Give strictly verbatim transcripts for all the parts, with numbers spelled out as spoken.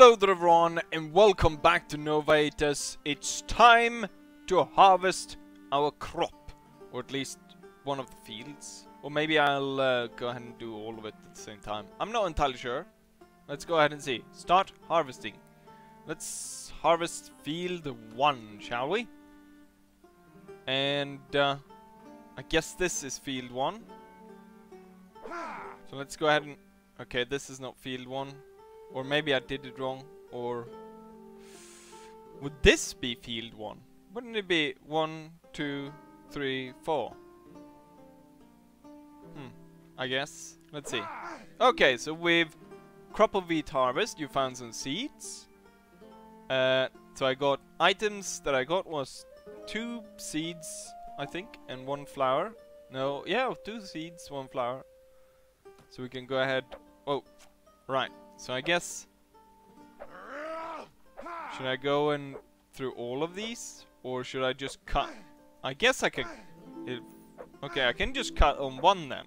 Hello there everyone, and welcome back to Nova Aetas. It's time to harvest our crop, or at least one of the fields. Or maybe I'll uh, go ahead and do all of it at the same time. I'm not entirely sure. Let's go ahead and see. Start harvesting. Let's harvest field one, shall we? And uh, I guess this is field one. So let's go ahead and... Okay, this is not field one. Or maybe I did it wrong, or... Would this be field one? Wouldn't it be one, two, three, four? Hmm, I guess. Let's see. Okay, so with crop of wheat harvest, you found some seeds. Uh, so I got... Items that I got was two seeds, I think, and one flower. No, yeah, two seeds, one flower. So we can go ahead... Oh, right. So I guess... Should I go in through all of these? Or should I just cut? I guess I can... It, okay, I can just cut on one then.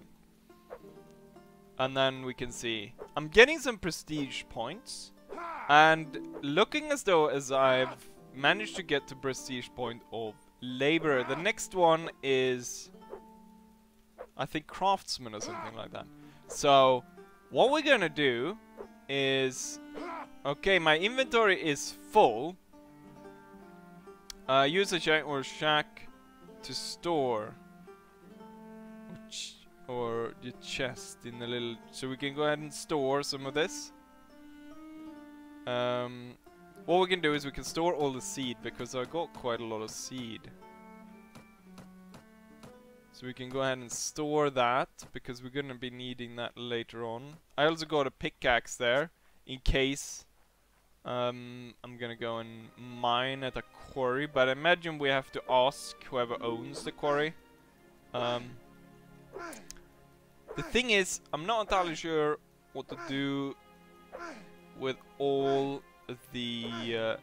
And then we can see... I'm getting some prestige points. And looking as though as I've managed to get to prestige point of laborer. The next one is... I think craftsman or something like that. So, what we're gonna do... is okay, my inventory is full. Uh, use a shack or shack to store or, ch or the chest in the little, so we can go ahead and store some of this. Um, what we can do is we can store all the seed, because I got quite a lot of seed, so we can go ahead and store that, because we're gonna be needing that later on. I also got a pickaxe there in case um, I'm gonna go and mine at a quarry, but I imagine we have to ask whoever owns the quarry. Um, the thing is, I'm not entirely sure what to do with all the uh,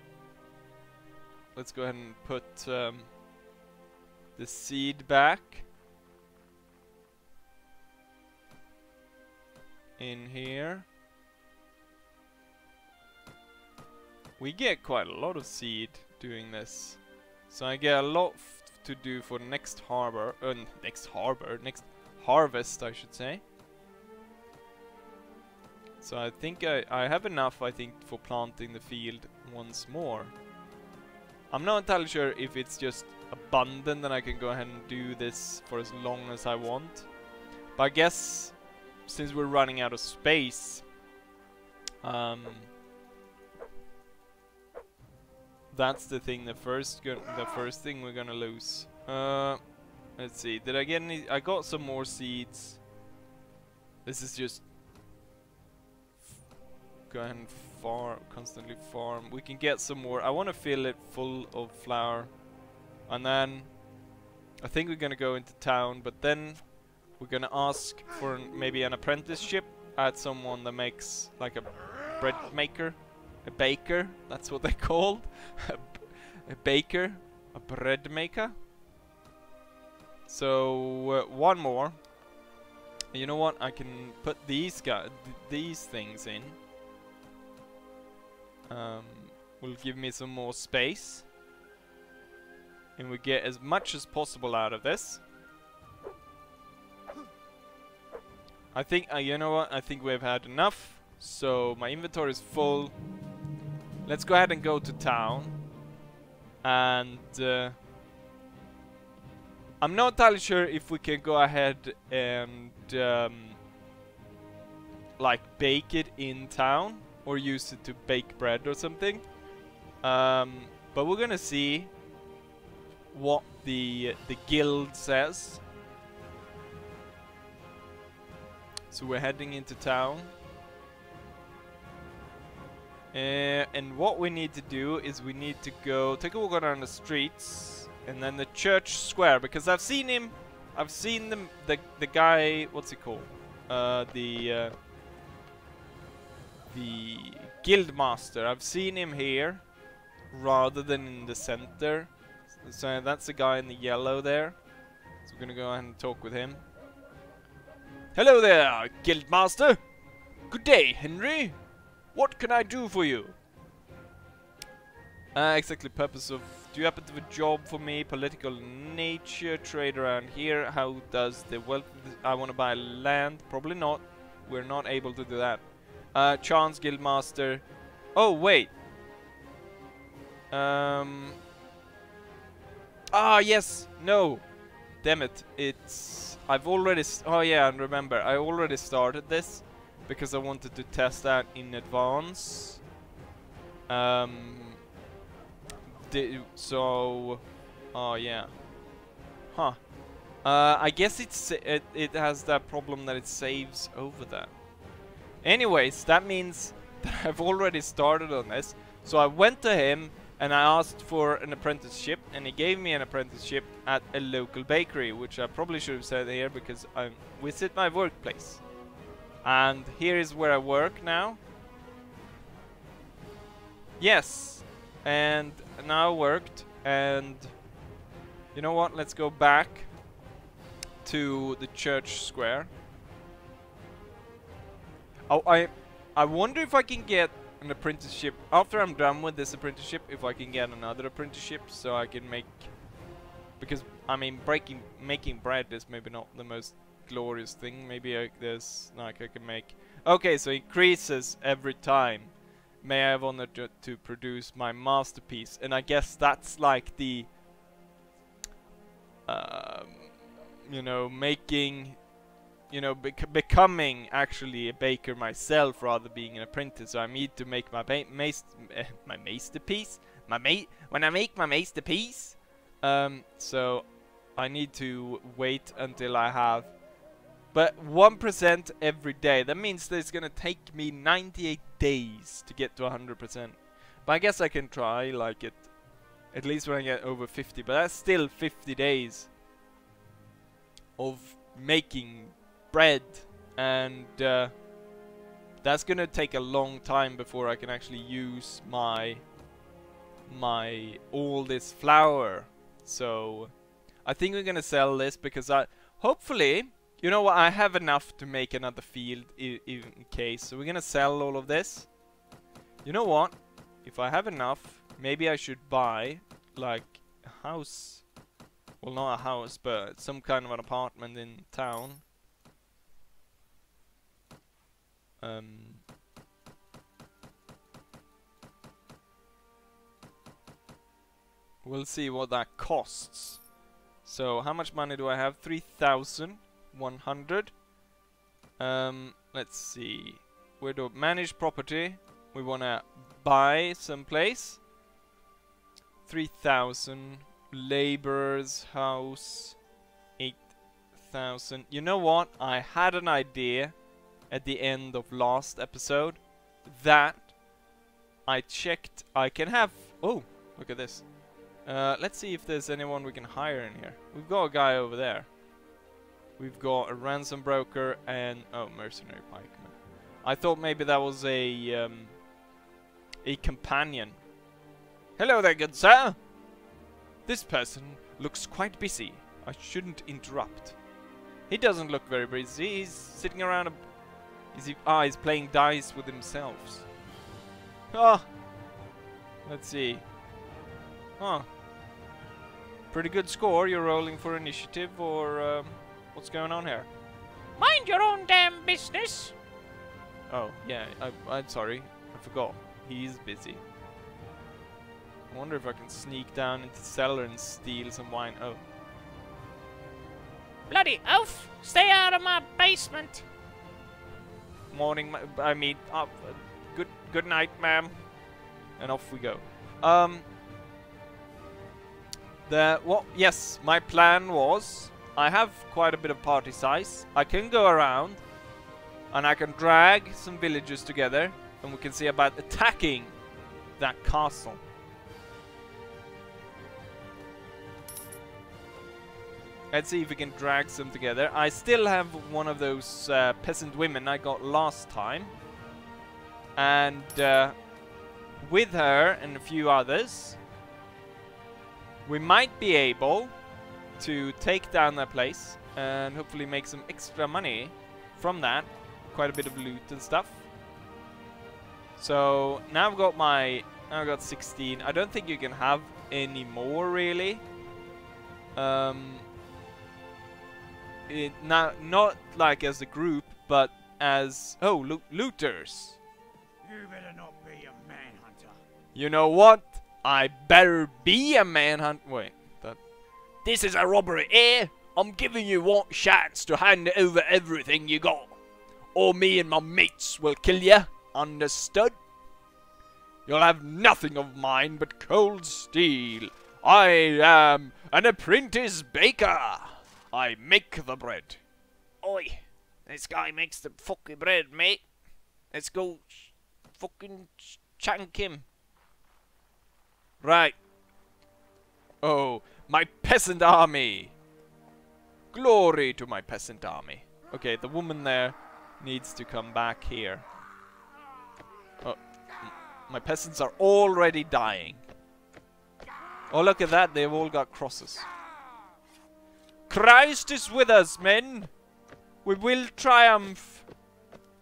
let's go ahead and put um, the seed back in here. We get quite a lot of seed doing this, so I get a lot f to do for next harbor, uh, next harbor, next harvest, I should say. So I think I, I have enough, I think, for planting the field once more. I'm not entirely sure if it's just abundant and I can go ahead and do this for as long as I want, but I guess since we're running out of space, um, that's the thing. The first, go the first thing we're gonna lose. Uh, let's see. Did I get any? I got some more seeds. This is just go ahead and farm, constantly farm. We can get some more. I want to fill it full of flour, and then I think we're gonna go into town. But then we're gonna ask for an, maybe an apprenticeship at someone that makes like a bread maker, a baker, that's what they're called. a, b a baker, a bread maker. So uh, one more. You know what, I can put these guys, th these things in. Um, will give me some more space, and we get as much as possible out of this. I think, uh, you know what, I think we've had enough, so my inventory is full. Let's go ahead and go to town, and uh, I'm not entirely sure if we can go ahead and um, like bake it in town, or use it to bake bread or something. Um, but we're gonna see what the, the guild says. So we're heading into town. Uh, and what we need to do is we need to go take a walk around the streets and then the church square, because I've seen him. I've seen the the, the guy, what's he called? Uh, the uh, the guild master. I've seen him here rather than in the center. So that's the guy in the yellow there. So we're gonna go ahead and talk with him. Hello there, Guildmaster! Good day, Henry! What can I do for you? Uh, exactly purpose of, do you happen to have a job for me? Political nature, trade around here. How does the wealth, I want to buy land. Probably not. We're not able to do that. Uh, chance, guildmaster. Oh, wait. Um. Ah, yes. No. Damn it. It's, I've already, s oh yeah, and remember, I already started this because I wanted to test that in advance. Um. So, oh yeah, huh? Uh, I guess it's it, it has that problem that it saves over that. Anyways, that means that I've already started on this. So I went to him and I asked for an apprenticeship, and he gave me an apprenticeship at a local bakery, which I probably should have said here because I'm visit my workplace. And here is where I work now. Yes, and. Now worked, and you know what, let's go back to the church square. Oh, I I wonder if I can get an apprenticeship after I'm done with this apprenticeship, if I can get another apprenticeship so I can make, because I mean breaking making bread is maybe not the most glorious thing. Maybe I, there's like I can make, okay, so increases every time. May I have honored to, to produce my masterpiece, and I guess that's like the, um, you know, making, you know, bec becoming actually a baker myself rather than being an apprentice. So I need to make my ba maest uh, my masterpiece. My ma when I make my masterpiece, um, so I need to wait until I have. But one percent every day. That means that it's gonna take me ninety-eight days to get to one hundred percent. But I guess I can try, like, it, at least when I get over fifty. But that's still fifty days of making bread. And uh, that's gonna take a long time before I can actually use my, my all this flour. So I think we're gonna sell this because I, hopefully... You know what, I have enough to make another field I in case. So we're gonna sell all of this. You know what? If I have enough, maybe I should buy, like, a house. Well, not a house, but some kind of an apartment in town. Um... We'll see what that costs. So, how much money do I have? three thousand. one hundred. Um, let's see. We do manage property. We wanna buy someplace. three thousand. Laborers house. eight thousand. You know what? I had an idea at the end of last episode that I checked I can have. Oh, look at this. Uh, let's see if there's anyone we can hire in here. We've got a guy over there. We've got a ransom broker and oh, mercenary pikeman. I thought maybe that was a um, a companion. Hello there, good sir. This person looks quite busy. I shouldn't interrupt. He doesn't look very busy. He's sitting around. A is he? Ah, he's playing dice with himself. Ah, let's see. Ah, pretty good score. You're rolling for initiative or. Um, What's going on here? Mind your own damn business! Oh, yeah, I, I'm sorry. I forgot. He's busy. I wonder if I can sneak down into the cellar and steal some wine. Oh. Bloody oaf! Stay out of my basement! Morning, ma I mean, uh, good, good night, ma'am. And off we go. Um. The, what? Yes, my plan was... I have quite a bit of party size. I can go around and I can drag some villagers together and we can see about attacking that castle. Let's see if we can drag some together. I still have one of those uh, peasant women I got last time. And uh, with her and a few others, we might be able to take down that place and hopefully make some extra money from that. Quite a bit of loot and stuff. So now I've got my Now I got sixteen. I don't think you can have any more, really. Um, it, now, not like as a group, but as... Oh, lo looters. You better not be a manhunter. You know what? I better be a manhunt. Wait. That. This is a robbery, eh? I'm giving you one chance to hand over everything you got. Or me and my mates will kill you. Understood? You'll have nothing of mine but cold steel. I am an apprentice baker. I make the bread. Oi, this guy makes the fucking bread, mate. Let's go fucking ch chunk him. Right. Oh, my peasant army. Glory to my peasant army. Okay, the woman there needs to come back here. Oh, my peasants are already dying. Oh, look at that. They've all got crosses. Christ is with us, men. We will triumph.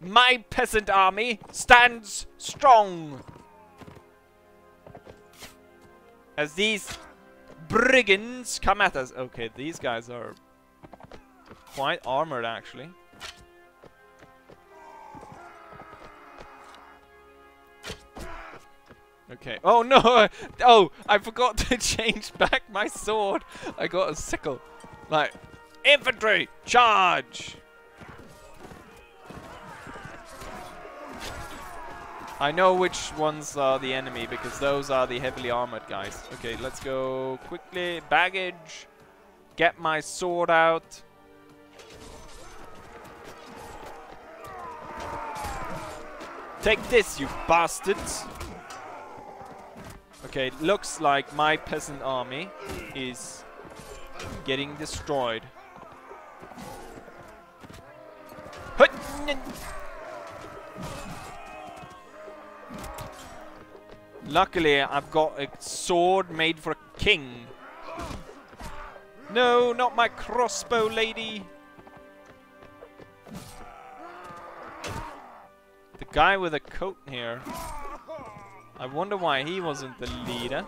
My peasant army stands strong. As these brigands come at us. Okay, these guys are quite armored, actually. Okay. Oh, no! Oh, I forgot to change back my sword. I got a sickle. Like, infantry, charge! I know which ones are the enemy, because those are the heavily armored guys. Okay, let's go quickly. Baggage. Get my sword out. Take this, you bastards! Okay, looks like my peasant army is getting destroyed. Luckily, I've got a sword made for a king. No, not my crossbow lady. The guy with a coat here. I wonder why he wasn't the leader.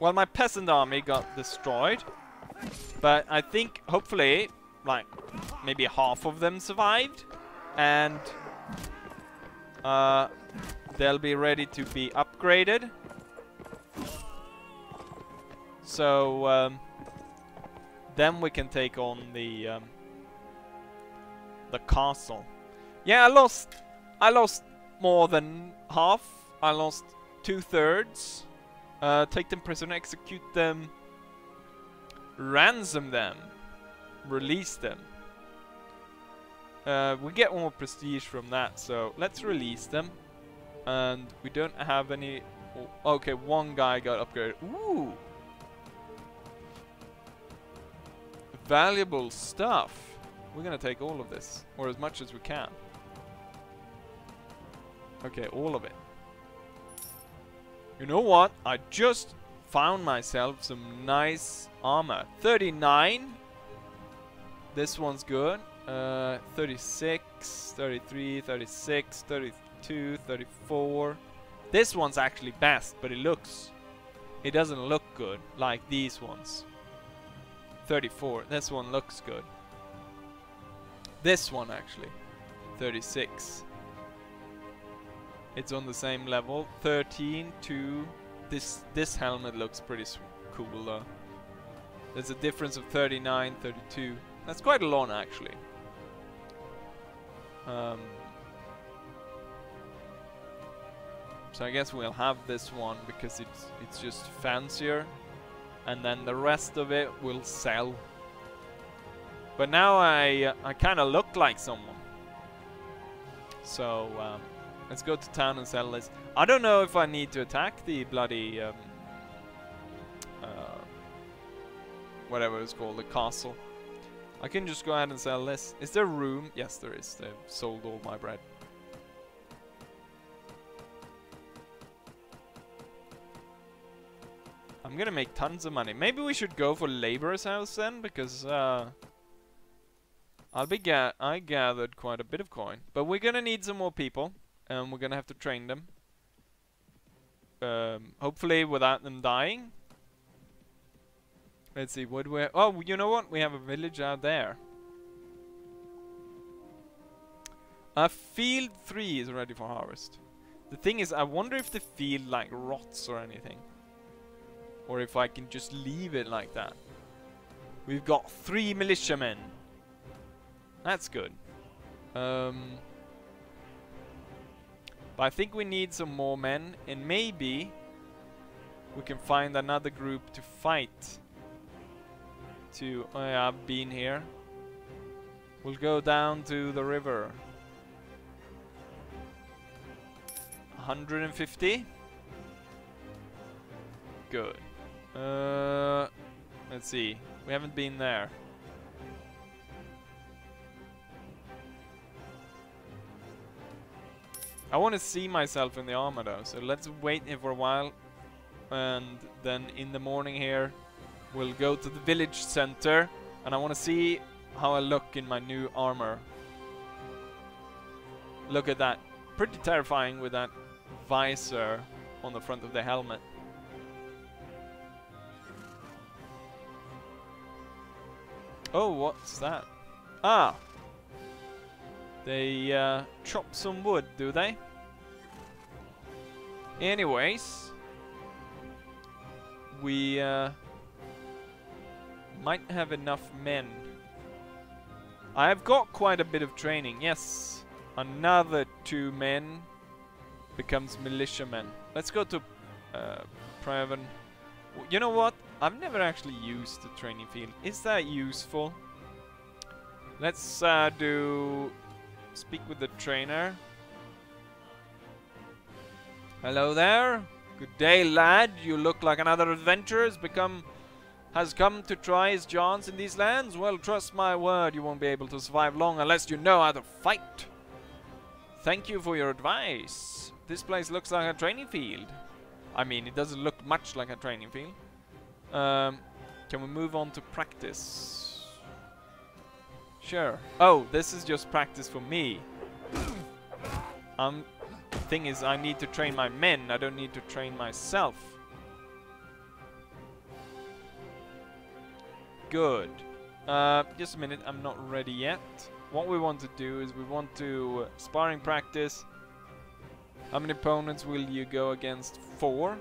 Well, my peasant army got destroyed. But I think, hopefully, like, maybe half of them survived. And uh, they'll be ready to be upgraded. So, um, then we can take on the, um, the castle. Yeah, I lost. I lost more than half. I lost two thirds. Uh, take them prisoner, execute them, ransom them, release them. Uh, we get more prestige from that, so let's release them. And we don't have any. Oh, okay, one guy got upgraded. Ooh, valuable stuff. We're gonna take all of this, or as much as we can. Okay, all of it. You know what? I just found myself some nice armor. thirty-nine. This one's good. Uh, thirty-six, thirty-three, thirty-six, thirty-two, thirty-four. This one's actually best, but it looks... It doesn't look good like these ones. thirty-four. This one looks good. This one, actually. thirty-six. It's on the same level. thirteen to... This this helmet looks pretty cool, though. There's a difference of thirty-nine, thirty-two. That's quite a lot, actually. Um, so I guess we'll have this one, because it's, it's just fancier. And then the rest of it will sell. But now I uh, I kind of look like someone. So um, let's go to town and sell this. I don't know if I need to attack the bloody um, uh, whatever it's called, the castle. I can just go ahead and sell this. Is there room? Yes, there is. They've sold all my bread. I'm gonna make tons of money. Maybe we should go for laborer's house then, because. Uh, I'll be ga I gathered quite a bit of coin, but we're gonna need some more people, and we're gonna have to train them. Um, hopefully without them dying. Let's see, what do we have? Oh, you know what? We have a village out there. Uh, field three is ready for harvest. The thing is, I wonder if the field like rots or anything. Or if I can just leave it like that. We've got three militiamen. That's good. Um, but I think we need some more men. And maybe we can find another group to fight. To, oh yeah, I've been here. We'll go down to the river. one hundred fifty. Good. Uh, let's see. We haven't been there. I want to see myself in the armor though, so let's wait here for a while. And then in the morning here, we'll go to the village center. And I want to see how I look in my new armor. Look at that. Pretty terrifying with that visor on the front of the helmet. Oh, what's that? Ah! They uh, chop some wood, do they? Anyways, we uh, might have enough men. I've got quite a bit of training, yes. Another two men becomes militiamen. Let's go to uh, Praven. You know what? I've never actually used the training field. Is that useful? Let's uh, do... Speak with the trainer. Hello there. Good day, lad. You look like another adventurer has become... has come to try his chance in these lands. Well, trust my word, you won't be able to survive long unless you know how to fight. Thank you for your advice. This place looks like a training field. I mean, it doesn't look much like a training field. Um, can we move on to practice? Sure. Oh, this is just practice for me. Um, thing is, I need to train my men. I don't need to train myself. Good. Uh, just a minute. I'm not ready yet. What we want to do is we want to uh, sparring practice. How many opponents will you go against? Four.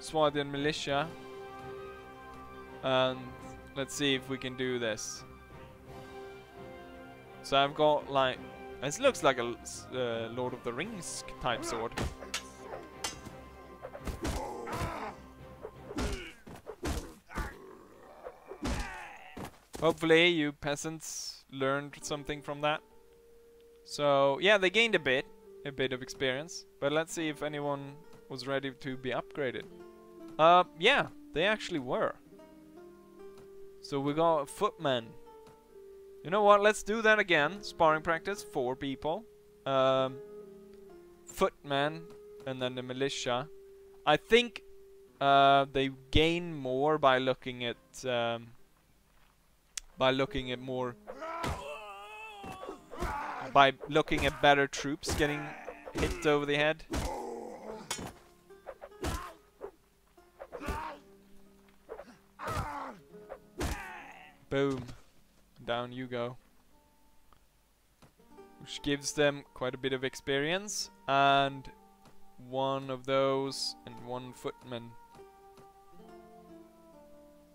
Swardian militia. And let's see if we can do this. So I've got like... This looks like a uh, Lord of the Rings type sword. Hopefully you peasants learned something from that. So yeah, they gained a bit a bit of experience, but let's see if anyone was ready to be upgraded. Uh yeah, they actually were. So we got a footman. You know what, let's do that again. Sparring practice, four people. Um footman, and then the militia. I think uh they gain more by looking at um by looking at more by looking at better troops getting hit over the head. Boom. Down you go. Which gives them quite a bit of experience. And one of those and one footman.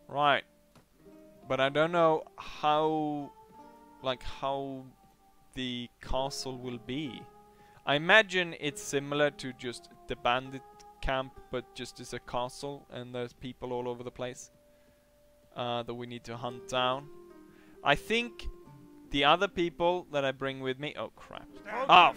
Right. But I don't know how... Like how... the castle will be. I imagine it's similar to just the bandit camp, but just as a castle, and there's people all over the place uh, that we need to hunt down. I think the other people that I bring with me. Oh crap! Oh,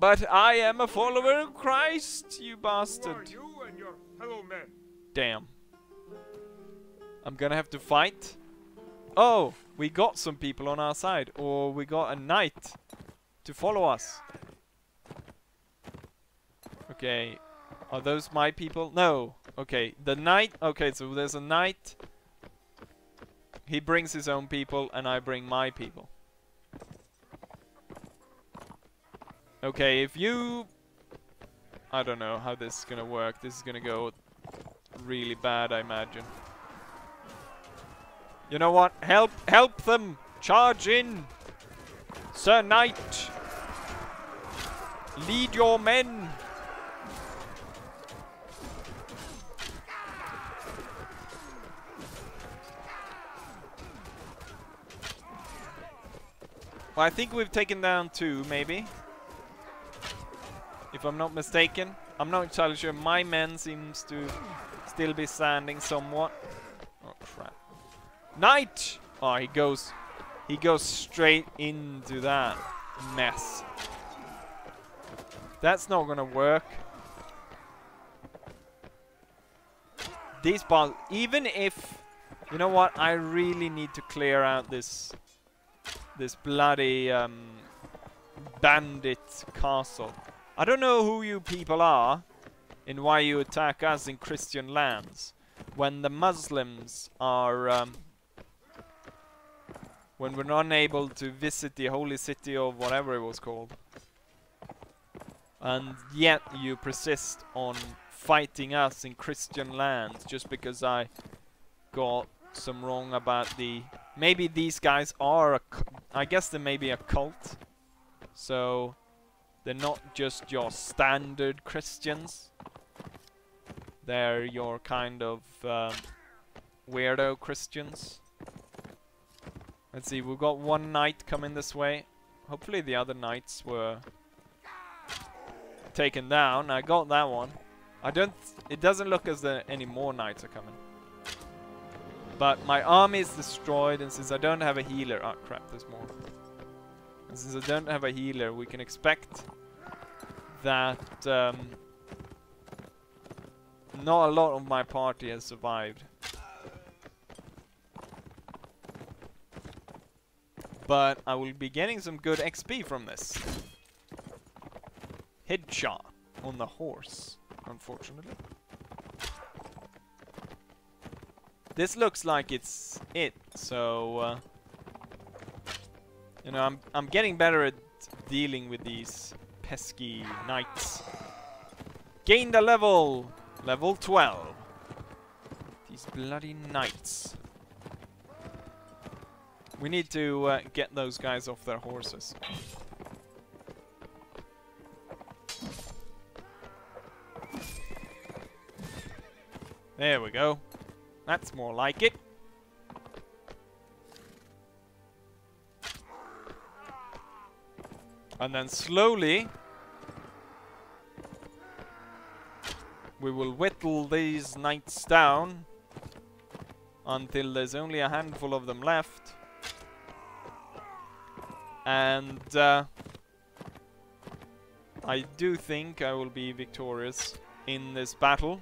but I am a follower of Christ, you bastard! You and your fellow men? Damn! I'm gonna have to fight. Oh, we got some people on our side, or we got a knight to follow us. Okay, are those my people? No. Okay, the knight. Okay, so there's a knight He brings his own people, and I bring my people. Okay, if you... I don't know how this is gonna work. This is gonna go really bad, I imagine. You know what? Help! Help them! Charge in! Sir Knight! Lead your men! Well, I think we've taken down two, maybe. If I'm not mistaken. I'm not entirely sure. My men seems to still be standing somewhat. Oh, crap. Knight! Oh, he goes... He goes straight into that mess. That's not gonna work. These balls... Even if... You know what? I really need to clear out this... This bloody um, bandit castle. I don't know who you people are and why you attack us in Christian lands when the Muslims are... Um, when we're not able to visit the holy city or whatever it was called. And yet you persist on fighting us in Christian lands just because I got some wrong about the... Maybe these guys are, a c I guess they may be a cult, so they're not just your standard Christians. They're your kind of um, weirdo Christians. Let's see, we've got one knight coming this way. Hopefully the other knights were taken down. I got that one. I don't, it doesn't look as though any more knights are coming. But my army is destroyed, and since I don't have a healer... Oh, crap, there's more. And since I don't have a healer, we can expect that um, not a lot of my party has survived. But I will be getting some good X P from this. Headshot on the horse, unfortunately. This looks like it's it, so uh, you know, I'm I'm getting better at dealing with these pesky knights. Gained a level, level twelve. These bloody knights. We need to uh, get those guys off their horses. There we go. That's more like it. And then slowly we will whittle these knights down until there's only a handful of them left. And uh, I do think I will be victorious in this battle.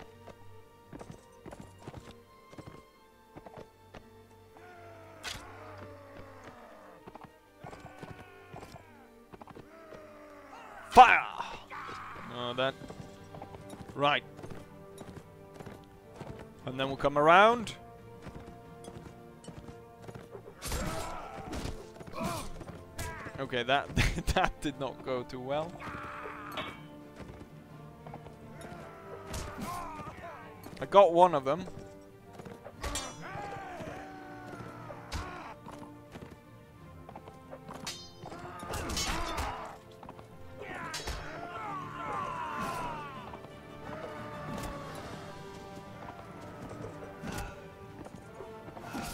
Fire! No, that... Right. And then we'll come around. Okay, that that did not go too well. I got one of them.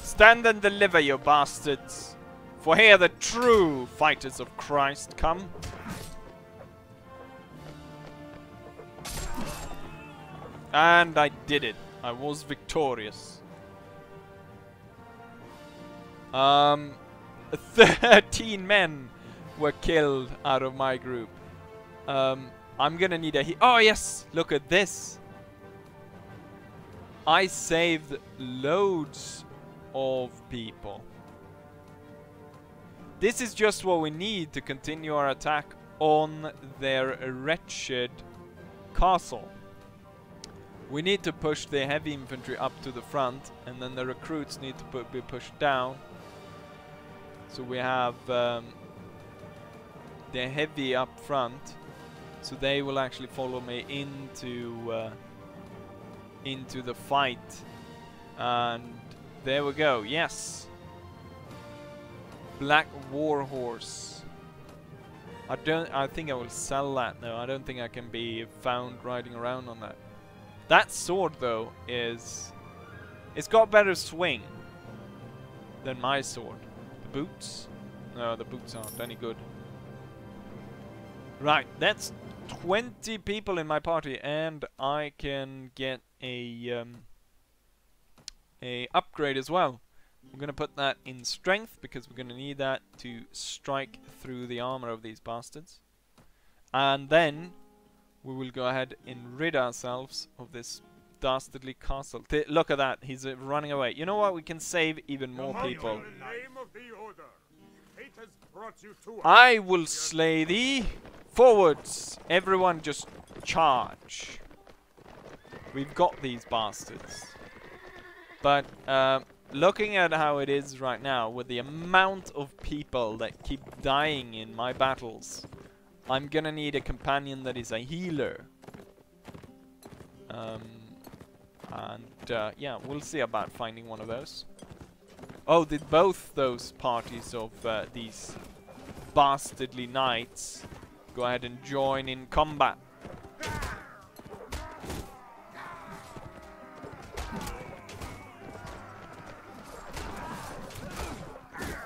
Stand and deliver, you bastards, for here the true fighters of Christ come. And I did it. I was victorious. Um, thirteen men were killed out of my group. Um, I'm gonna need a he- Oh yes! Look at this! I saved loads of people. This is just what we need to continue our attack on their wretched castle. We need to push the heavy infantry up to the front, and then the recruits need to pu- be pushed down. So we have um, the heavy up front, so they will actually follow me into uh, into the fight. And there we go. Yes, Black Warhorse. I don't. I think I will sell that now. I don't think I can be found riding around on that. That sword though is, it's got better swing than my sword. Boots? No, the boots aren't any good. Right, that's twenty people in my party, and I can get a um, a upgrade as well. We're gonna put that in strength because we're gonna need that to strike through the armor of these bastards. And then we will go ahead and rid ourselves of this dastardly castle. Th look at that, he's uh, running away. You know what, we can save even more people. I will slay thee. Forwards, everyone just charge. We've got these bastards. But uh, looking at how it is right now, with the amount of people that keep dying in my battles, I'm gonna need a companion that is a healer. Um, and uh, yeah, we'll see about finding one of those. Oh, did both those parties of uh, these bastardly knights go ahead and join in combat?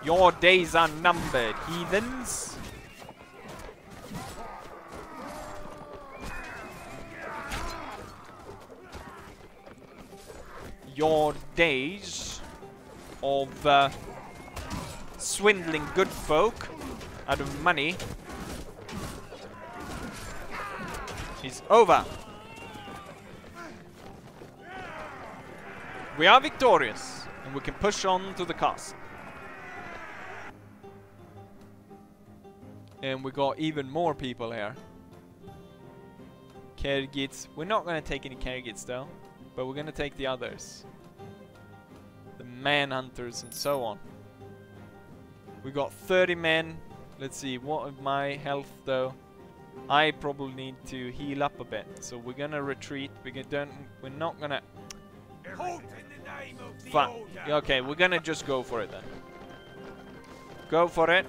Your days are numbered, heathens. Your days of uh, swindling good folk out of money is over. We are victorious, and we can push on to the castle. And we got even more people here. Kergits. We're not going to take any Kergits though, but we're going to take the others. The manhunters and so on. We got thirty men. Let's see, what of my health though? I probably need to heal up a bit, so we're gonna retreat. We don't. We're not gonna. Halt in the name of the Fuck. Order. Okay, we're gonna just go for it then. Go for it.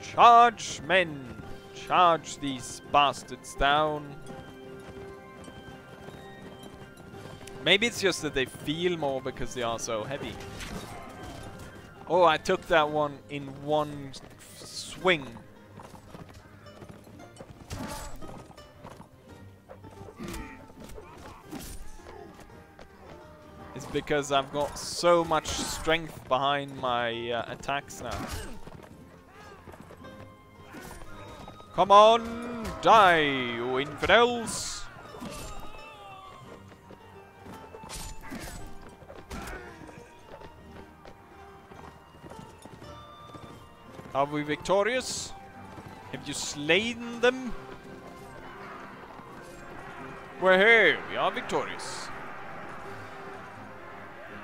Charge, men. Charge these bastards down. Maybe it's just that they feel more because they are so heavy. Oh, I took that one in one swing. It's because I've got so much strength behind my uh, attacks now. Come on, die, you infidels! Are we victorious? Have you slain them? We're here, we are victorious.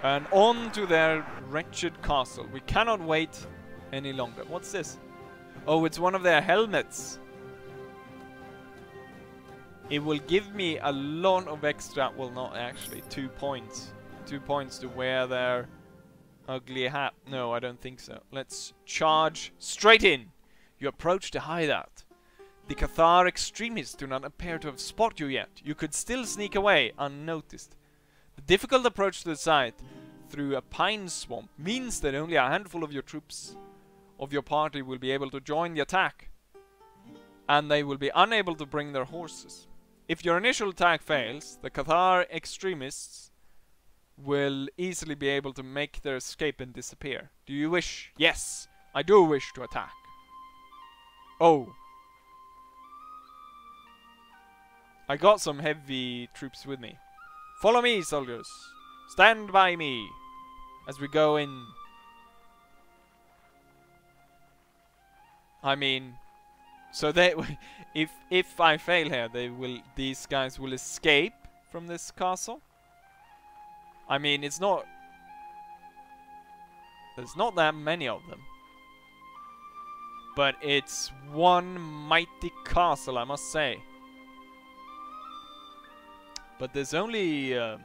And on to their wretched castle. We cannot wait any longer. What's this? Oh, it's one of their helmets. It will give me a lot of extra, well not actually, two points. Two points to wear their ugly hat. No, I don't think so. Let's charge straight in. You approach the hideout. The Cathar extremists do not appear to have spotted you yet. You could still sneak away unnoticed. The difficult approach to the site through a pine swamp means that only a handful of your troops of your party will be able to join the attack, and they will be unable to bring their horses. If your initial attack fails, the Cathar extremists will easily be able to make their escape and disappear. Do you wish? Yes, I do wish to attack. Oh. I got some heavy troops with me. Follow me, soldiers. Stand by me as we go in. I mean, so they if if I fail here, they will these guys will escape from this castle. I mean, it's not there's not that many of them. But it's one mighty castle, I must say. But there's only um,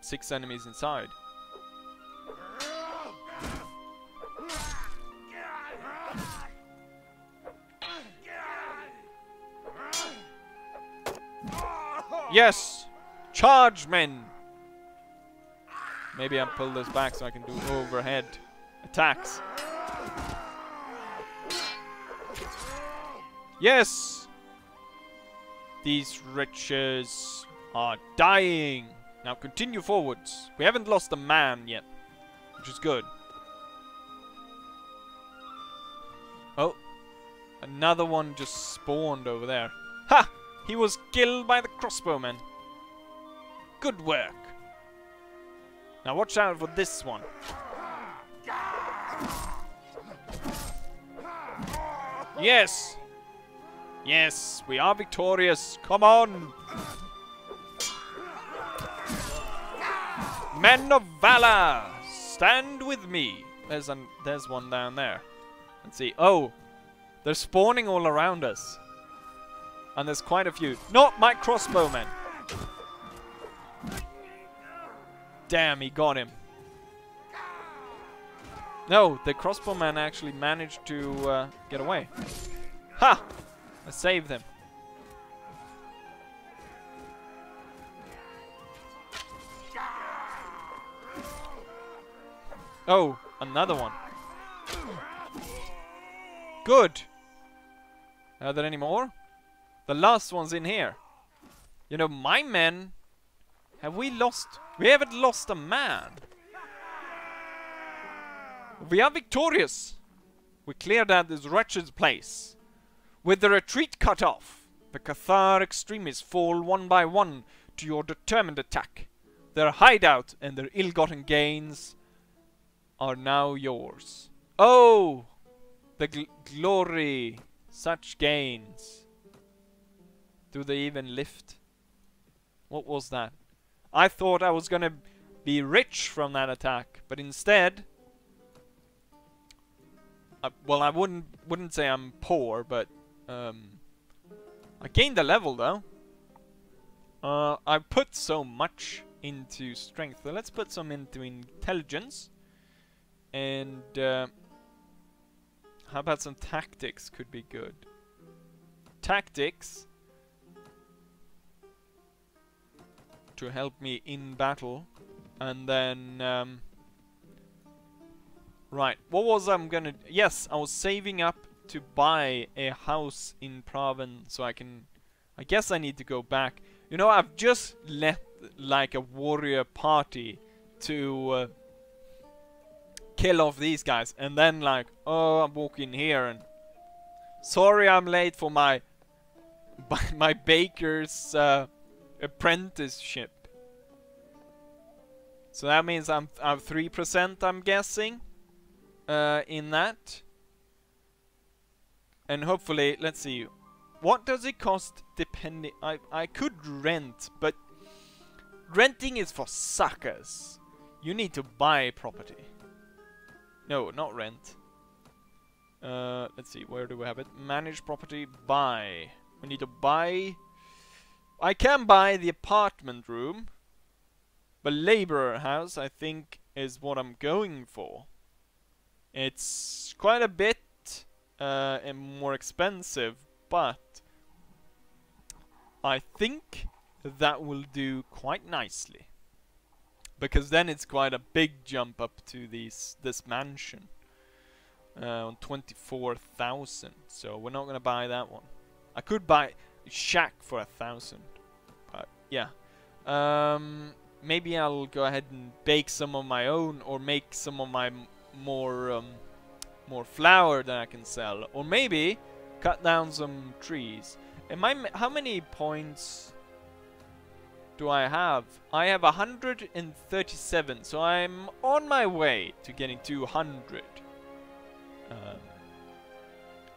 six enemies inside. Yes! Charge, men! Maybe I'll pull this back so I can do overhead attacks. Yes! These wretches are dying. Now continue forwards. We haven't lost a man yet, which is good. Oh, another one just spawned over there. Ha! He was killed by the crossbowman. Good work. Now watch out for this one. Yes! Yes, we are victorious. Come on! Men of valor, stand with me. There's an, there's one down there. Let's see. Oh, they're spawning all around us. And there's quite a few. Not my crossbowman. Damn, he got him. No, the crossbowman actually managed to uh, get away. Ha! I saved him. Oh, another one. Good. Are there any more? The last one's in here. You know, my men... Have we lost... We haven't lost a man. We are victorious. We cleared out this wretched place. With the retreat cut off, the Cathar extremists fall one by one to your determined attack. Their hideout and their ill-gotten gains... are now yours. Oh, the gl glory, such gains. Do they even lift? What was that? I thought I was gonna be rich from that attack, but instead, I, well, I wouldn't wouldn't say I'm poor, but um, I gained a level though. Uh, I put so much into strength, so let's put some into intelligence. And uh, how about some tactics? Could be good. Tactics to help me in battle, and then um, right. What was I'm gonna? Yes, I was saving up to buy a house in Praven, so I can. I guess I need to go back. You know, I've just left like a warrior party to. Uh, kill off these guys, and then like, oh, I'm walking here and sorry I'm late for my my baker's uh, apprenticeship. So that means I'm I'm three percent, I'm guessing, uh, in that. And hopefully, let's see, what does it cost? Depending, I I could rent, but renting is for suckers. You need to buy property. No, not rent. Uh, let's see, where do we have it? Manage property, buy. We need to buy... I can buy the apartment room. But laborer house, I think, is what I'm going for. It's quite a bit uh, and more expensive, but... I think that will do quite nicely. Because then it's quite a big jump up to these this mansion uh, on twenty-four thousand. So we're not gonna buy that one. I could buy a shack for a thousand, but yeah. Um, maybe I'll go ahead and bake some of my own, or make some of my m more um, more flour that I can sell, or maybe cut down some trees. Am I m how many points? Do I have? I have one hundred thirty-seven, so I'm on my way to getting two hundred. Um,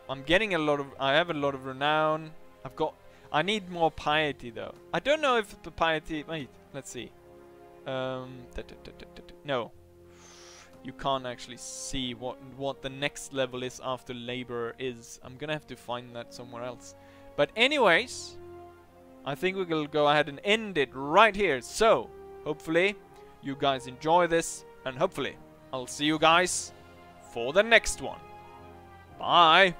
I'm getting a lot of... I have a lot of renown. I've got... I need more piety, though. I don't know if the piety... Wait, let's see. Um, da, da, da, da, da, da. No. You can't actually see what what the next level is after labor is. I'm gonna have to find that somewhere else. But anyways, I think we will go ahead and end it right here. So, hopefully, you guys enjoy this. And hopefully, I'll see you guys for the next one. Bye!